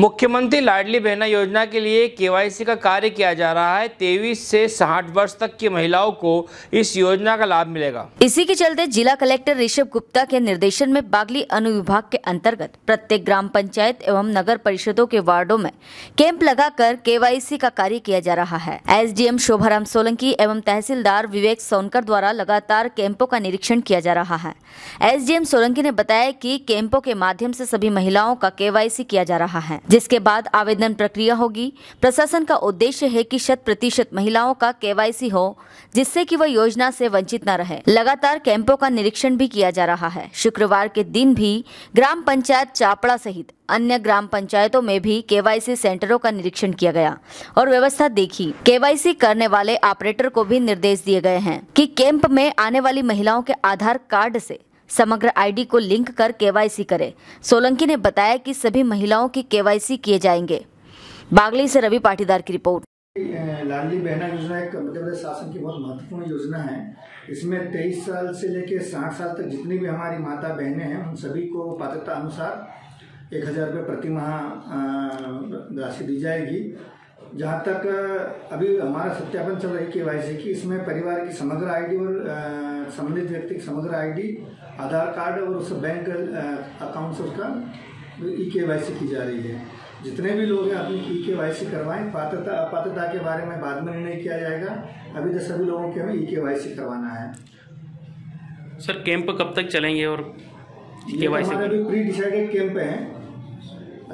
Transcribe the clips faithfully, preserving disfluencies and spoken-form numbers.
मुख्यमंत्री लाडली बहना योजना के लिए केवाईसी का कार्य किया जा रहा है। तेईस से साठ वर्ष तक की महिलाओं को इस योजना का लाभ मिलेगा। इसी के चलते जिला कलेक्टर ऋषभ गुप्ता के निर्देशन में बागली अनुविभाग के अंतर्गत प्रत्येक ग्राम पंचायत एवं नगर परिषदों के वार्डो में कैंप लगाकर केवाईसी का कार्य किया जा रहा है। एसडीएम शोभराम सोलंकी एवं तहसीलदार विवेक सोनकर द्वारा लगातार कैंपों का निरीक्षण किया जा रहा है। एसडीएम सोलंकी ने बताया कि कैंपों के माध्यम से सभी महिलाओं का केवाईसी किया जा रहा है, जिसके बाद आवेदन प्रक्रिया होगी। प्रशासन का उद्देश्य है कि शत प्रतिशत महिलाओं का केवाईसी हो, जिससे कि वह योजना से वंचित न रहे। लगातार कैंपों का निरीक्षण भी किया जा रहा है। शुक्रवार के दिन भी ग्राम पंचायत चापड़ा सहित अन्य ग्राम पंचायतों में भी केवाईसी सेंटरों का निरीक्षण किया गया और व्यवस्था देखी। केवाईसी करने वाले ऑपरेटर को भी निर्देश दिए गए हैं कि कैंप में आने वाली महिलाओं के आधार कार्ड से समग्र आईडी को लिंक कर केवाईसी करें। सोलंकी ने बताया कि सभी महिलाओं की केवाईसी किए जाएंगे। बागली से रवि पाटीदार की रिपोर्ट। लाडली बहना योजना एक मध्य प्रदेश शासन की बहुत महत्वपूर्ण योजना है। इसमें तेईस साल से लेकर साठ साल तक जितनी भी हमारी माता बहनें हैं, उन सभी को पात्रता अनुसार एक हजार रुपये प्रति माह राशि दी जाएगी। जहाँ तक अभी हमारा सत्यापन चल रही केवाईसी की, इसमें परिवार की समग्र आईडी और सम्मिलित व्यक्ति की समग्र आईडी, आधार कार्ड और उसका बैंक अकाउंट से उसका ई केवाईसी की जा रही है। जितने भी लोग हैं अपनी ई केवाईसी करवाएं। पात्रता अपात्रता के बारे में बाद में निर्णय किया जाएगा। अभी तो सभी लोगों के हमें ई केवाईसी करवाना है। सर, कैंप कब तक चलेंगे? और केवाईसी अभी प्री डिसाइडेड कैंप हैं,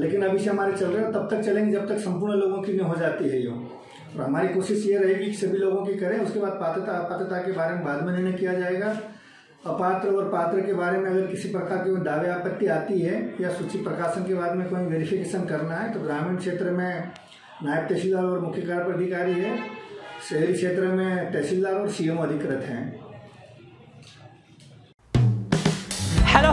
लेकिन अभी से हमारे चल रहे हैं, तब तक चलेंगे जब तक संपूर्ण लोगों की नहीं हो जाती है। यो और हमारी कोशिश ये रहेगी कि सभी लोगों की करें। उसके बाद पात्रता अपात्रता के बारे में बाद में निर्णय किया जाएगा। अपात्र और पात्र के बारे में अगर किसी प्रकार की कोई दावे आपत्ति आती है या सूची प्रकाशन के बाद में कोई वेरिफिकेशन करना है तो ग्रामीण क्षेत्र में नायब तहसीलदार और मुख्य कार्यपालक अधिकारी है, शहरी क्षेत्र में तहसीलदार और सीएम अधिकृत हैं। हेलो